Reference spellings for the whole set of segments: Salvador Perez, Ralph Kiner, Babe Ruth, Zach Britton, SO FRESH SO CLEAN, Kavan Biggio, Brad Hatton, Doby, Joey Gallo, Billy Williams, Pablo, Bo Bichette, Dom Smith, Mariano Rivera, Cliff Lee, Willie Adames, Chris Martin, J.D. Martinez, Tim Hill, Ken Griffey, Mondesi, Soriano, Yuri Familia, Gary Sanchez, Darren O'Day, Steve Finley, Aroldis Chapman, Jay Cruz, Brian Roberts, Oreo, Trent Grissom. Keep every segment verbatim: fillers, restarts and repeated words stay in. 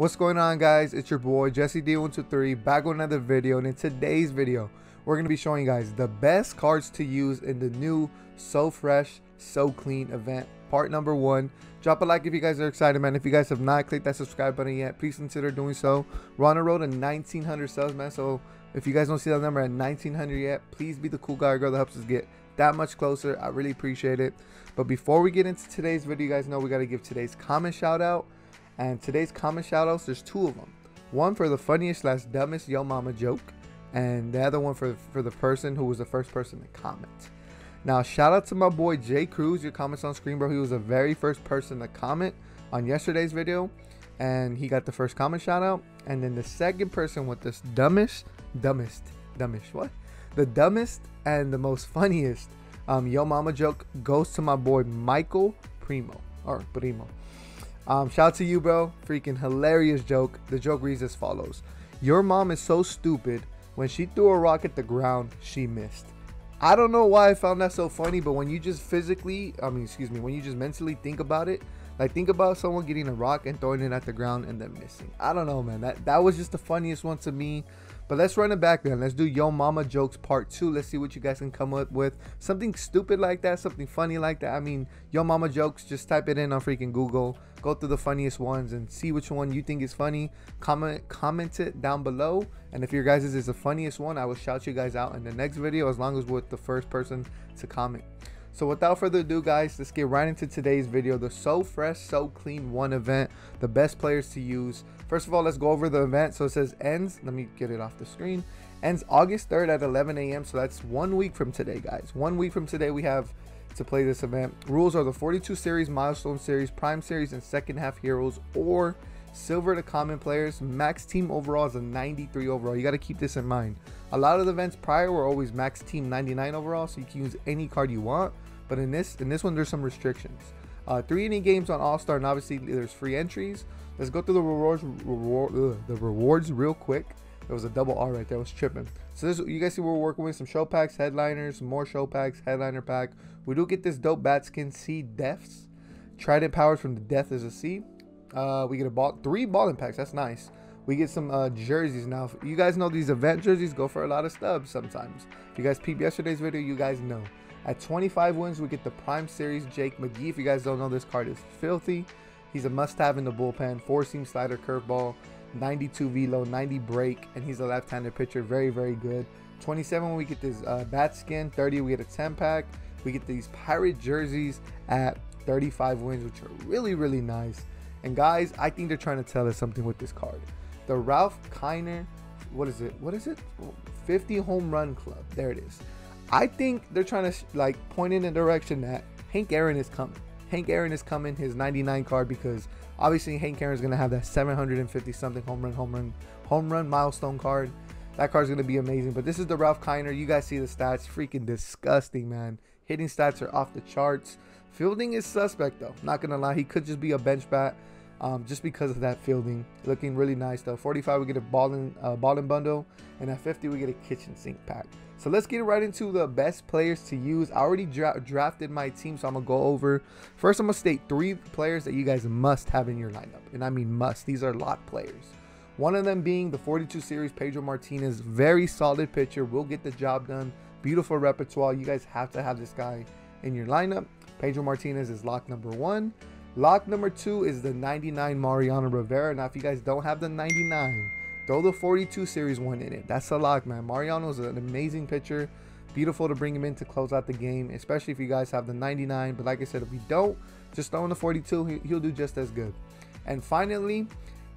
What's going on, guys? It's your boy Jesse D one two three back with another video, and in today's video we're going to be showing you guys the best cards to use in the new So Fresh So Clean event, part number one. Drop a like if you guys are excited, man. If you guys have not clicked that subscribe button yet, please consider doing so. We're on a road to nineteen hundred subs, man, so if you guys don't see that number at nineteen hundred yet, please be the cool guy or girl that helps us get that much closer. I really appreciate it. But before we get into today's video, you guys know we got to give today's comment shout out. And today's comment shoutouts, there's two of them. One for the funniest slash dumbest yo mama joke, and the other one for, for the person who was the first person to comment. Now, shout out to my boy Jay Cruz. Your comments on screen, bro. He was the very first person to comment on yesterday's video, and he got the first comment shout out. And then the second person with this dumbest, dumbest, dumbest, what? The dumbest and the most funniest um, yo mama joke goes to my boy Michael Primo, or Primo. Um, shout out to you, bro. Freaking hilarious joke. The joke reads as follows. Your mom is so stupid. When she threw a rock at the ground, she missed. I don't know why I found that so funny, but when you just physically, I mean, excuse me, when you just mentally think about it, like think about someone getting a rock and throwing it at the ground and then missing. I don't know, man. That, that was just the funniest one to me. But let's run it back, man. Let's do Yo Mama Jokes Part two. Let's see what you guys can come up with. Something stupid like that, something funny like that. I mean, Yo Mama Jokes, just type it in on freaking Google. Go through the funniest ones and see which one you think is funny. Comment comment it down below. And if your guys' is the funniest one, I will shout you guys out in the next video, as long as we're the first person to comment. So without further ado, guys, let's get right into today's video. The So Fresh So Clean one event, the best players to use. First of all, let's go over the event. So it says ends, let me get it off the screen, ends August third at eleven A M So that's one week from today, guys. One week from today we have to play this event. Rules are the forty-two series, milestone series, prime series, and second half heroes, or silver to common players. Max team overall is a ninety-three overall. You got to keep this in mind. A lot of the events prior were always max team ninety-nine overall, so you can use any card you want, but in this in this one there's some restrictions. Uh three inning games on all-star, and obviously there's free entries. Let's go through the rewards reward, ugh, the rewards real quick. There was a double R right there. I was tripping. So this, you guys see we're working with some show packs, headliners, more show packs, headliner pack. We do get this dope bat skin, C Deaths. Trident powers from the Death is a C. Uh, we get a ball, three balling packs. That's nice. We get some uh, jerseys. Now, you guys know these event jerseys go for a lot of stubs sometimes. If you guys peeped yesterday's video, you guys know. At twenty-five wins, we get the Prime Series Jake McGee. If you guys don't know, this card is filthy. He's a must-have in the bullpen. Four-seam slider, curveball. ninety-two velo, ninety break, and he's a left-handed pitcher. Very, very good. twenty-seven, we get this uh, bat skin. thirty, we get a ten pack. We get these pirate jerseys at thirty-five wins, which are really, really nice. And guys, I think they're trying to tell us something with this card. The Ralph Kiner, what is it? What is it? fifty home run club. There it is. I think they're trying to like point in a direction that Hank Aaron is coming. Hank Aaron is coming, his ninety-nine card, because obviously Hank Aaron is going to have that seven hundred fifty something home run, home run, home run milestone card. That card is going to be amazing. But this is the Ralph Kiner. You guys see the stats, freaking disgusting, man. Hitting stats are off the charts. Fielding is suspect though. Not going to lie, he could just be a bench bat um, just because of that fielding. Looking really nice though. forty-five, we get a ball and, uh, ball and bundle, and at fifty, we get a kitchen sink pack. So let's get right into the best players to use. I already dra drafted my team, so I'm going to go over. First, I'm going to state three players that you guys must have in your lineup. And I mean must. These are lot players. One of them being the forty-two series Pedro Martinez. Very solid pitcher. Will get the job done. Beautiful repertoire. You guys have to have this guy in your lineup. Pedro Martinez is lock number one. Lock number two is the ninety-nine Mariano Rivera. Now, if you guys don't have the ninety-nine, throw the forty-two series one in it. That's a lock, man. Mariano's an amazing pitcher. Beautiful to bring him in to close out the game, especially if you guys have the ninety-nine. But like I said, if you don't, just throw in the forty-two. He'll do just as good. And finally,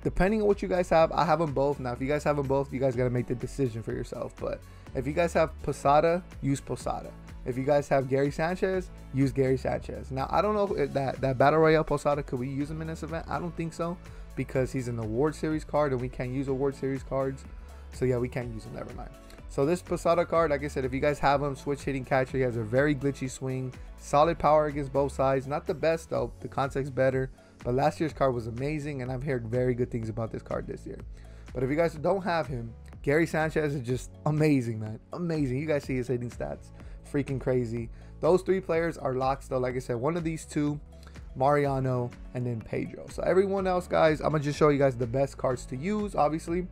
depending on what you guys have, I have them both. Now, if you guys have them both, you guys got to make the decision for yourself. But if you guys have Posada, use Posada. If you guys have Gary Sanchez, use Gary Sanchez. Now, I don't know if that, that Battle Royale Posada, could we use him in this event? I don't think so, because he's an award series card and we can't use award series cards. So yeah, we can't use them. Never mind. So this Posada card, like I said, if you guys have him, switch hitting catcher. He has a very glitchy swing, solid power against both sides. Not the best though, the contact's better, but last year's card was amazing and I've heard very good things about this card this year. But if you guys don't have him, Gary Sanchez is just amazing, man. Amazing. You guys see his hitting stats, freaking crazy. Those three players are locks though. Like I said, one of these two Mariano, and then Pedro. So everyone else, guys, I'm gonna just show you guys the best cards to use, obviously.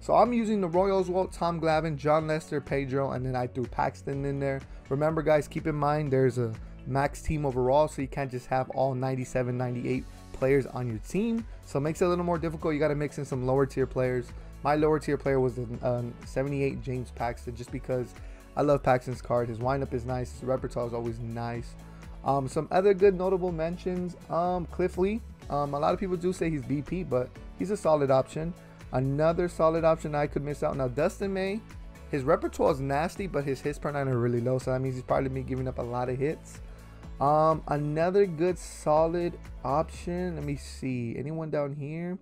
So I'm using the Royals, well, Tom Glavine, John Lester, Pedro, and then I threw Paxton in there. Remember, guys, keep in mind there's a max team overall, so you can't just have all ninety-seven, ninety-eight players on your team. So it makes it a little more difficult. You got to mix in some lower tier players. My lower tier player was the um, seventy-eight James Paxton, just because I love Paxton's card. His windup is nice. His repertoire is always nice. Um, some other good notable mentions, um, Cliff Lee. Um, a lot of people do say he's B P, but he's a solid option. Another solid option I could miss out. Now, Dustin May, his repertoire is nasty, but his hits per nine are really low. So that means he's probably been giving up a lot of hits. Um, another good solid option. Let me see. Anyone down here?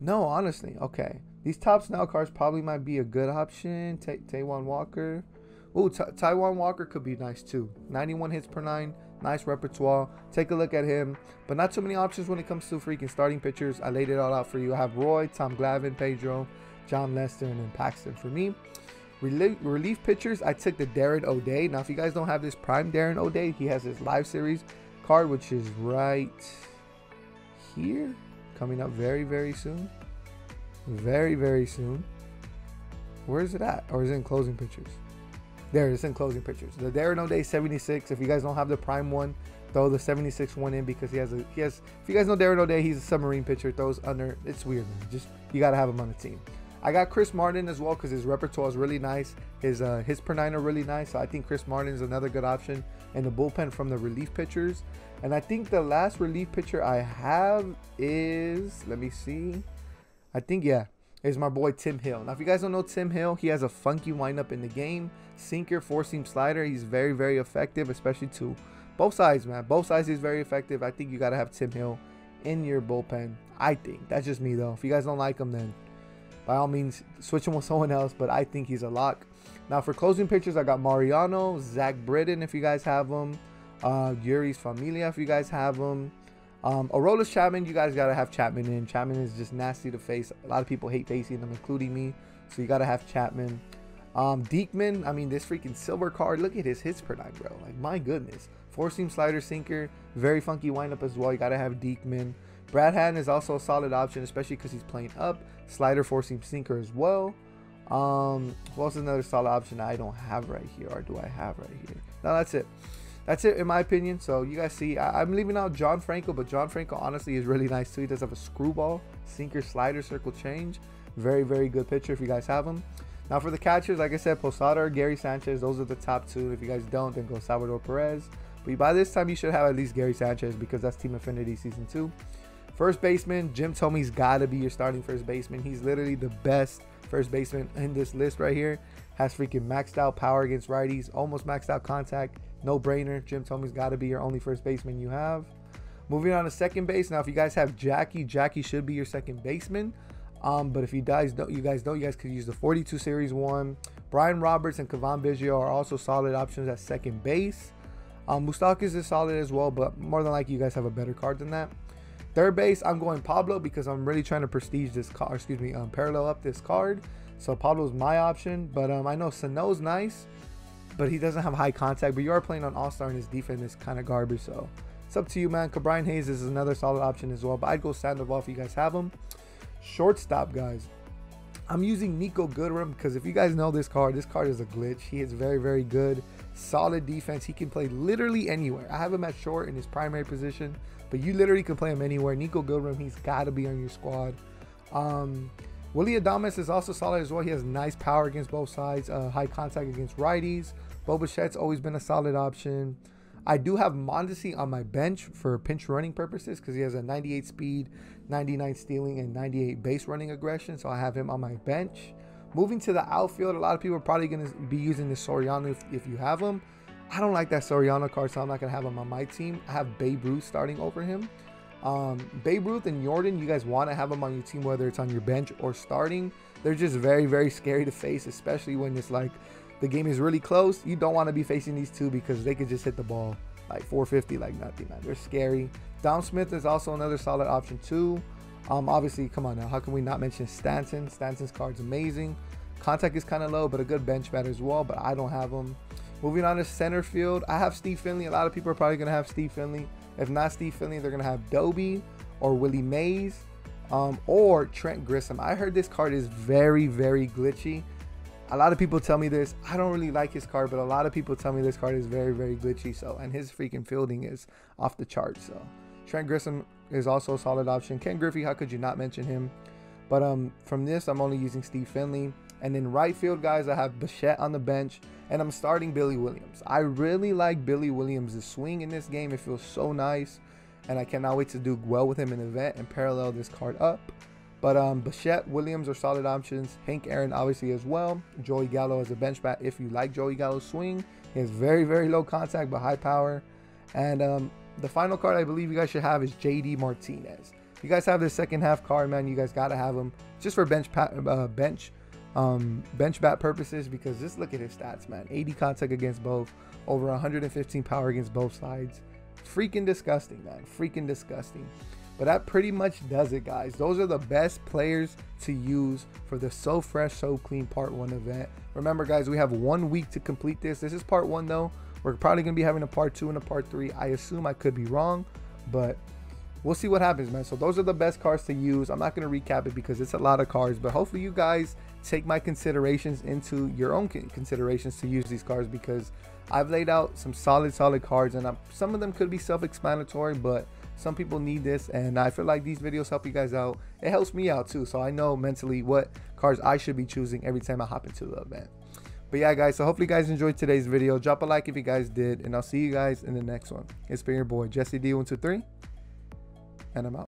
No, honestly. Okay. These top Snell cards probably might be a good option. Ta Taijuan Walker. Ooh, Ta Taijuan Walker could be nice too. ninety-one hits per nine. Nice repertoire. Take a look at him. But not too many options when it comes to freaking starting pitchers. I laid it all out for you. I have Roy, Tom Glavine, Pedro, John Lester, and then Paxton for me. Relief, relief pitchers, I took the Darren O'Day. Now, if you guys don't have this prime Darren O'Day, he has his live series card, which is right here. Coming up very, very soon. Very, very soon. Where is it at? Or is it in closing pictures? There, it's in closing pictures. The Darren O'Day seventy-six. If you guys don't have the prime one, throw the seventy-six one in, because he has a, he has, if you guys know Darren O'Day, he's a submarine pitcher, throws under, it's weird, man. Just, you got to have him on the team. I got Chris Martin as well, because his repertoire is really nice. His uh, his per nine are really nice. So I think Chris Martin is another good option. And the bullpen from the relief pitchers. And I think the last relief pitcher I have is, let me see. I think, yeah, is my boy Tim Hill. Now, if you guys don't know Tim Hill, he has a funky windup in the game. Sinker, four-seam slider. He's very, very effective, especially to both sides, man. Both sides is very effective. I think you got to have Tim Hill in your bullpen. I think. That's just me, though. If you guys don't like him, then by all means, switch him with someone else, but I think he's a lock. Now, for closing pitchers, I got Mariano, Zach Britton, if you guys have him. Uh, Yuri Familia, if you guys have him. Um, Aroldis Chapman, you guys got to have Chapman in. Chapman is just nasty to face. A lot of people hate facing him, including me. So you got to have Chapman. Um, Dekmon, I mean, this freaking silver card. Look at his hits per nine, bro. Like, my goodness. Four-seam slider, sinker. Very funky windup as well. You got to have Dekmon. Brad Hatton is also a solid option, especially because he's playing up. Slider, four-seam sinker as well. Um, what's another solid option I don't have right here? Or do I have right here? No, that's it. That's it, in my opinion. So you guys see, I I'm leaving out John Franco, but John Franco, honestly, is really nice too. He does have a screwball, sinker, slider, circle change. Very, very good pitcher if you guys have him. Now for the catchers, like I said, Posada or Gary Sanchez, those are the top two. If you guys don't, then go Salvador Perez. But by this time, you should have at least Gary Sanchez, because that's Team Affinity Season two. First baseman, Jim told me he's got to be your starting first baseman. He's literally the best first baseman in this list right here. Has freaking maxed out power against righties, almost maxed out contact. No brainer. Jim Tomey's got to be your only first baseman you have. Moving on to second base. Now, if you guys have Jackie, Jackie should be your second baseman. Um, but if he dies, don't, you guys know you guys could use the forty-two series one. Brian Roberts and Kavan Biggio are also solid options at second base. Um, Moustakis is solid as well, but more than likely you guys have a better card than that. Third base, I'm going Pablo, because I'm really trying to prestige this card. Excuse me, um, parallel up this card. So Pablo's my option, but um, I know Sano's nice, but he doesn't have high contact. But you are playing on all-star, and his defense is kind of garbage. So it's up to you, man. Cabrian Hayes is another solid option as well. But I'd go Sandoval if you guys have him. Shortstop, guys. I'm using Nico Goodrum, because if you guys know this card, this card is a glitch. He is very, very good. Solid defense. He can play literally anywhere. I have him at short in his primary position, but you literally can play him anywhere. Nico Goodrum, he's got to be on your squad. Um... Willie Adames is also solid as well. He has nice power against both sides, uh, high contact against righties. Bo Bichette's always been a solid option. I do have Mondesi on my bench for pinch running purposes, because he has a ninety-eight speed, ninety-nine stealing, and ninety-eight base running aggression. So I have him on my bench. Moving to the outfield, a lot of people are probably going to be using the Soriano if, if you have him. I don't like that Soriano card, so I'm not going to have him on my team. I have Babe Ruth starting over him. Um, Babe Ruth and Jordan, you guys want to have them on your team, whether it's on your bench or starting. They're just very, very scary to face, especially when it's like the game is really close. You don't want to be facing these two, because they could just hit the ball like four fifty, like nothing, man. They're scary. Dom Smith is also another solid option too. Um, obviously, come on now, how can we not mention Stanton? Stanton's card's amazing. Contact is kind of low, but a good bench bat as well, but I don't have him. Moving on to center field, I have Steve Finley. A lot of people are probably going to have Steve Finley. If not Steve Finley, they're going to have Doby or Willie Mays um, or Trent Grissom. I heard this card is very, very glitchy. A lot of people tell me this. I don't really like his card, but a lot of people tell me this card is very, very glitchy. So, and his freaking fielding is off the chart. So, Trent Grissom is also a solid option. Ken Griffey, how could you not mention him? But um, from this, I'm only using Steve Finley. And in right field, guys, I have Bichette on the bench, and I'm starting Billy Williams. I really like Billy Williams' swing in this game. It feels so nice, and I cannot wait to do well with him in the event and parallel this card up. But um, Bichette, Williams are solid options. Hank Aaron, obviously, as well. Joey Gallo as a bench bat. If you like Joey Gallo's swing, he has very, very low contact but high power. And um, the final card I believe you guys should have is J D Martinez. If you guys have this second half card, man, you guys got to have him just for bench uh, bench. Um, bench bat purposes, because just look at his stats, man. eighty contact against both, over one hundred fifteen power against both sides. Freaking disgusting, man. Freaking disgusting. But that pretty much does it, guys. Those are the best players to use for the So Fresh So Clean part one event. Remember, guys, we have one week to complete this. This is part one, though. We're probably gonna be having a part two and a part three. I assume. I could be wrong, but we'll see what happens, man. So those are the best cards to use. I'm not going to recap it because it's a lot of cards, but hopefully you guys take my considerations into your own considerations to use these cards, because I've laid out some solid, solid cards, and I'm, some of them could be self-explanatory, but some people need this, and I feel like these videos help you guys out. It helps me out too, so I know mentally what cards I should be choosing every time I hop into the event. But yeah, guys, so hopefully you guys enjoyed today's video. Drop a like if you guys did, and I'll see you guys in the next one. It's been your boy, Jesse D one two three. And I'm out.